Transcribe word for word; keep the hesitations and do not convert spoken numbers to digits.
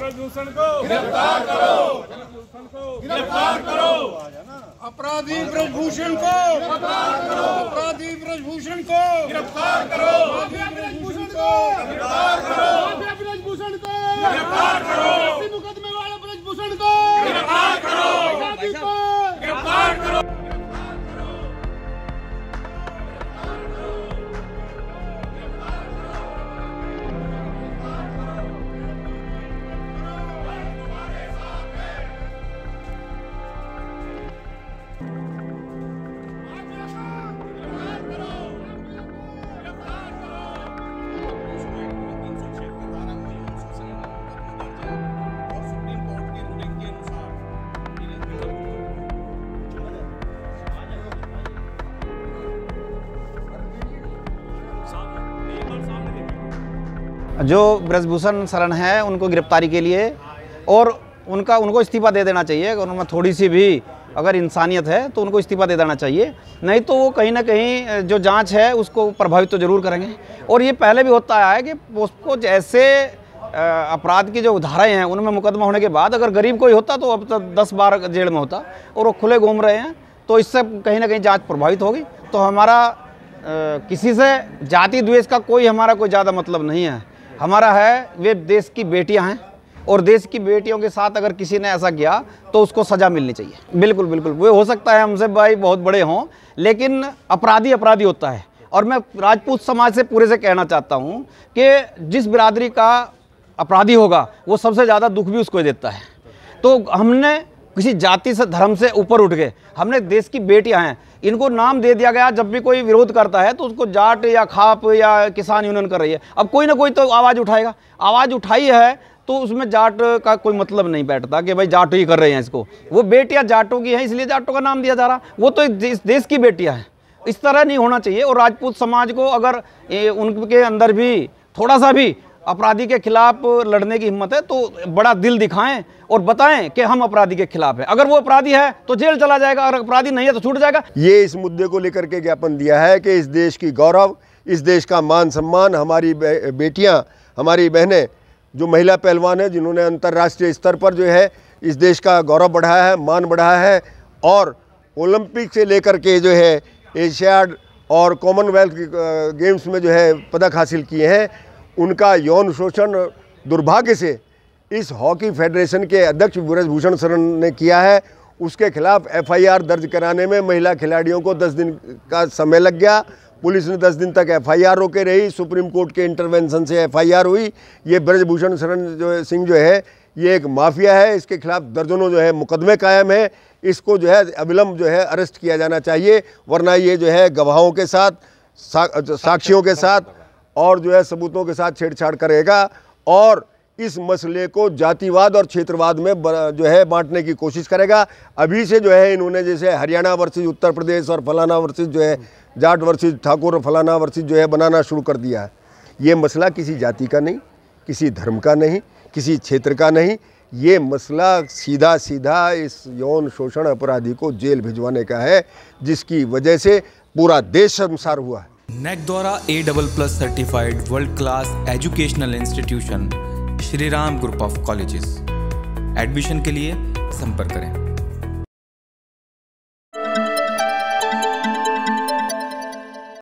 बृजभूषण को गिरफ्तार करो, बृजभूषण को गिरफ्तार करो, अपराधी बृजभूषण को गिरफ्तार करो, अपराधी बृजभूषण को गिरफ्तार करो, बृजभूषण को गिरफ्तार करो, बृजभूषण को गिरफ्तार करो, मुकदमे वाले बृजभूषण को गिरफ्तार करो, गिरफ्तार करो। जो बृजभूषण शरण है उनको गिरफ्तारी के लिए और उनका उनको इस्तीफ़ा दे देना चाहिए। अगर उनमें थोड़ी सी भी अगर इंसानियत है तो उनको इस्तीफ़ा दे देना चाहिए, नहीं तो वो कहीं ना कहीं जो जांच है उसको प्रभावित तो ज़रूर करेंगे। और ये पहले भी होता आया है कि उसको जैसे अपराध की जो धाराएं हैं उनमें मुकदमा होने के बाद अगर गरीब कोई होता तो अब तक दस बार जेल में होता, और वो खुले घूम रहे हैं तो इससे कहीं ना कहीं जाँच प्रभावित होगी। तो हमारा किसी से जाति द्वेष का कोई हमारा कोई ज़्यादा मतलब नहीं है। हमारा है वे देश की बेटियां हैं, और देश की बेटियों के साथ अगर किसी ने ऐसा किया तो उसको सज़ा मिलनी चाहिए। बिल्कुल बिल्कुल, वे हो सकता है हमसे भाई बहुत बड़े हों, लेकिन अपराधी अपराधी होता है। और मैं राजपूत समाज से पूरे से कहना चाहता हूं कि जिस बिरादरी का अपराधी होगा वो सबसे ज़्यादा दुख भी उसको देता है। तो हमने किसी जाति से धर्म से ऊपर उठ गए, हमने देश की बेटियां हैं, इनको नाम दे दिया गया। जब भी कोई विरोध करता है तो उसको जाट या खाप या किसान यूनियन कर रही है, अब कोई ना कोई तो आवाज़ उठाएगा। आवाज़ उठाई है तो उसमें जाट का कोई मतलब नहीं बैठता कि भाई जाट ही कर रहे हैं इसको, वो बेटियां जाटों की हैं इसलिए जाटों का नाम दिया जा रहा। वो तो इस देश की बेटियाँ हैं, इस तरह नहीं होना चाहिए। और राजपूत समाज को अगर उनके अंदर भी थोड़ा सा भी अपराधी के खिलाफ लड़ने की हिम्मत है तो बड़ा दिल दिखाएं और बताएं कि हम अपराधी के खिलाफ हैं। अगर वो अपराधी है तो जेल चला जाएगा, अगर अपराधी नहीं है तो छूट जाएगा। ये इस मुद्दे को लेकर के ज्ञापन दिया है कि इस देश की गौरव, इस देश का मान सम्मान, हमारी बेटियां, हमारी बहनें जो महिला पहलवान हैं जिन्होंने अंतर्राष्ट्रीय स्तर पर जो है इस देश का गौरव बढ़ाया है, मान बढ़ाया है, और ओलंपिक से लेकर के जो है एशियाड और कॉमनवेल्थ गेम्स में जो है पदक हासिल किए हैं, उनका यौन शोषण दुर्भाग्य से इस हॉकी फेडरेशन के अध्यक्ष बृजभूषण शरण ने किया है। उसके खिलाफ एफ आई आर दर्ज कराने में महिला खिलाड़ियों को दस दिन का समय लग गया, पुलिस ने दस दिन तक एफ आई आर रोके रही, सुप्रीम कोर्ट के इंटरवेंशन से एफ आई आर हुई। ये बृजभूषण शरण जो सिंह जो है ये एक माफिया है, इसके खिलाफ दर्जनों जो है मुकदमे कायम है। इसको जो है अविलंब जो है अरेस्ट किया जाना चाहिए, वरना ये जो है गवाहों के साथ सा, साक्षियों के साथ और जो है सबूतों के साथ छेड़छाड़ करेगा, और इस मसले को जातिवाद और क्षेत्रवाद में जो है बांटने की कोशिश करेगा। अभी से जो है इन्होंने जैसे हरियाणा वर्सेस उत्तर प्रदेश और फलाना वर्सेस जो है जाट वर्सेस ठाकुर और फलाना वर्सेस जो है बनाना शुरू कर दिया है। ये मसला किसी जाति का नहीं, किसी धर्म का नहीं, किसी क्षेत्र का नहीं, ये मसला सीधा सीधा इस यौन शोषण अपराधी को जेल भिजवाने का है, जिसकी वजह से पूरा देश शर्मसार हुआ है। नैक द्वारा A double plus certified world class educational institution Shriram group of colleges. Admission के लिए संपर्क करें।